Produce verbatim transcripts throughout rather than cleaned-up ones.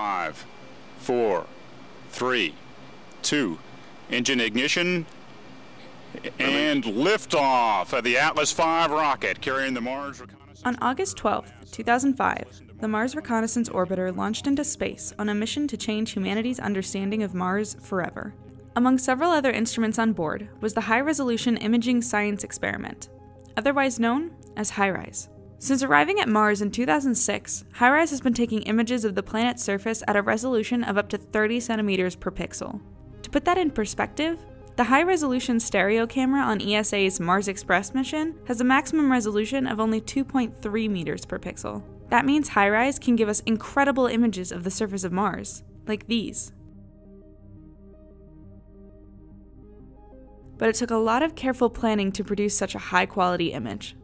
five, four, three, two, engine ignition, and liftoff of the Atlas five rocket carrying the Mars Reconnaissance Orbiter. On August twelfth, two thousand five, the Mars Reconnaissance Orbiter launched into space on a mission to change humanity's understanding of Mars forever. Among several other instruments on board was the High-Resolution Imaging Science Experiment, otherwise known as HiRISE. Since arriving at Mars in two thousand six, HiRISE has been taking images of the planet's surface at a resolution of up to thirty centimeters per pixel. To put that in perspective, the high-resolution stereo camera on E S A's Mars Express mission has a maximum resolution of only two point three meters per pixel. That means HiRISE can give us incredible images of the surface of Mars, like these. But it took a lot of careful planning to produce such a high-quality image.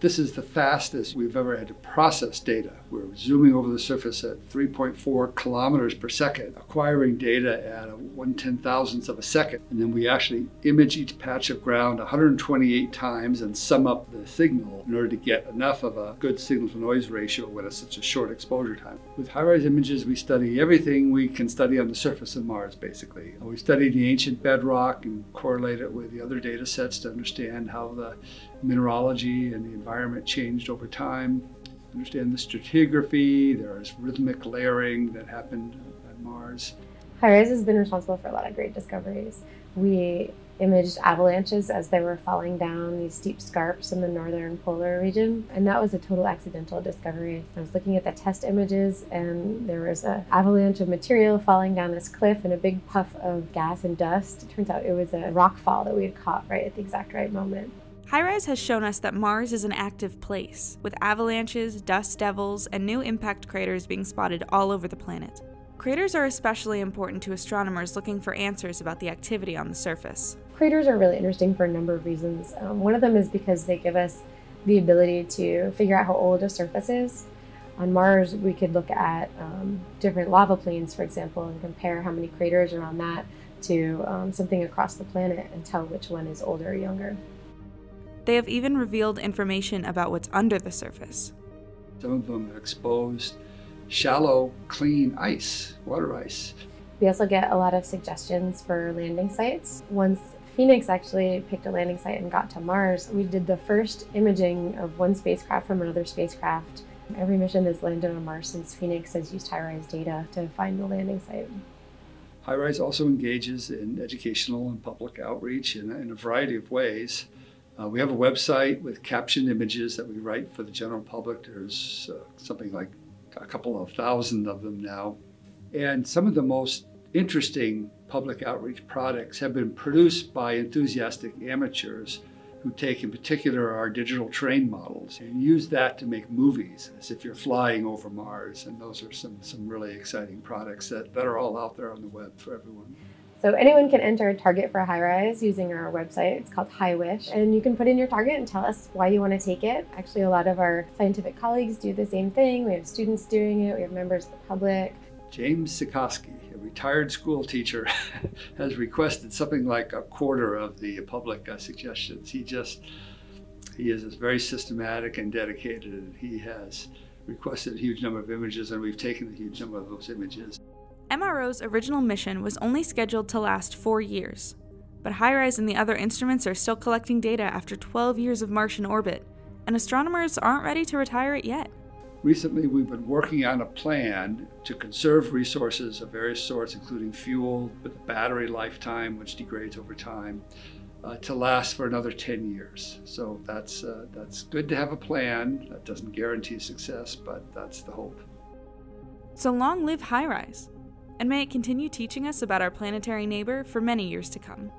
This is the fastest we've ever had to process data. We're zooming over the surface at three point four kilometers per second, acquiring data at a one ten-thousandth of a second, and then we actually image each patch of ground one hundred twenty-eight times and sum up the signal in order to get enough of a good signal-to-noise ratio when it's such a short exposure time. With high-rise images, we study everything we can study on the surface of Mars, basically. We study the ancient bedrock and correlate it with the other data sets to understand how the mineralogy and the environment changed over time. Understand the stratigraphy, there's rhythmic layering that happened at Mars. HiRISE has been responsible for a lot of great discoveries. We imaged avalanches as they were falling down these steep scarps in the northern polar region, and that was a total accidental discovery. I was looking at the test images, and there was an avalanche of material falling down this cliff and a big puff of gas and dust. It turns out it was a rock fall that we had caught right at the exact right moment. HiRISE has shown us that Mars is an active place, with avalanches, dust devils, and new impact craters being spotted all over the planet. Craters are especially important to astronomers looking for answers about the activity on the surface. Craters are really interesting for a number of reasons. Um, one of them is because they give us the ability to figure out how old a surface is. On Mars, we could look at um, different lava plains, for example, and compare how many craters are on that to um, something across the planet and tell which one is older or younger. They have even revealed information about what's under the surface. Some of them have exposed shallow, clean ice, water ice. We also get a lot of suggestions for landing sites. Once Phoenix actually picked a landing site and got to Mars, we did the first imaging of one spacecraft from another spacecraft. Every mission that's landed on Mars since Phoenix has used HiRISE data to find the landing site. HiRISE also engages in educational and public outreach in, in a variety of ways. Uh, we have a website with captioned images that we write for the general public. There's uh, something like a couple of thousand of them now. And some of the most interesting public outreach products have been produced by enthusiastic amateurs who take in particular our digital terrain models and use that to make movies as if you're flying over Mars. And those are some, some really exciting products that, that are all out there on the web for everyone. So anyone can enter a target for HiRISE using our website. It's called HiWish. And you can put in your target and tell us why you want to take it. Actually, a lot of our scientific colleagues do the same thing. We have students doing it. We have members of the public. James Sikorsky, a retired school teacher, has requested something like a quarter of the public uh, suggestions. He just, he is very systematic and dedicated, and he has requested a huge number of images, and we've taken a huge number of those images. M R O's original mission was only scheduled to last four years, but HiRISE and the other instruments are still collecting data after twelve years of Martian orbit, and astronomers aren't ready to retire it yet. Recently, we've been working on a plan to conserve resources of various sorts, including fuel, with the battery lifetime, which degrades over time, uh, to last for another ten years. So that's, uh, that's good to have a plan. That doesn't guarantee success, but that's the hope. So long live HiRISE! And may it continue teaching us about our planetary neighbor for many years to come.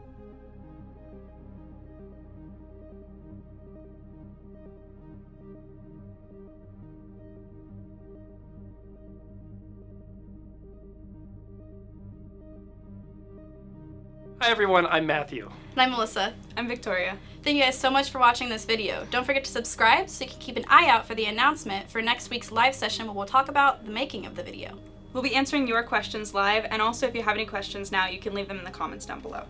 Hi everyone, I'm Matthew. And I'm Melissa. I'm Victoria. Thank you guys so much for watching this video. Don't forget to subscribe so you can keep an eye out for the announcement for next week's live session where we'll talk about the making of the video. We'll be answering your questions live, and also if you have any questions now, you can leave them in the comments down below.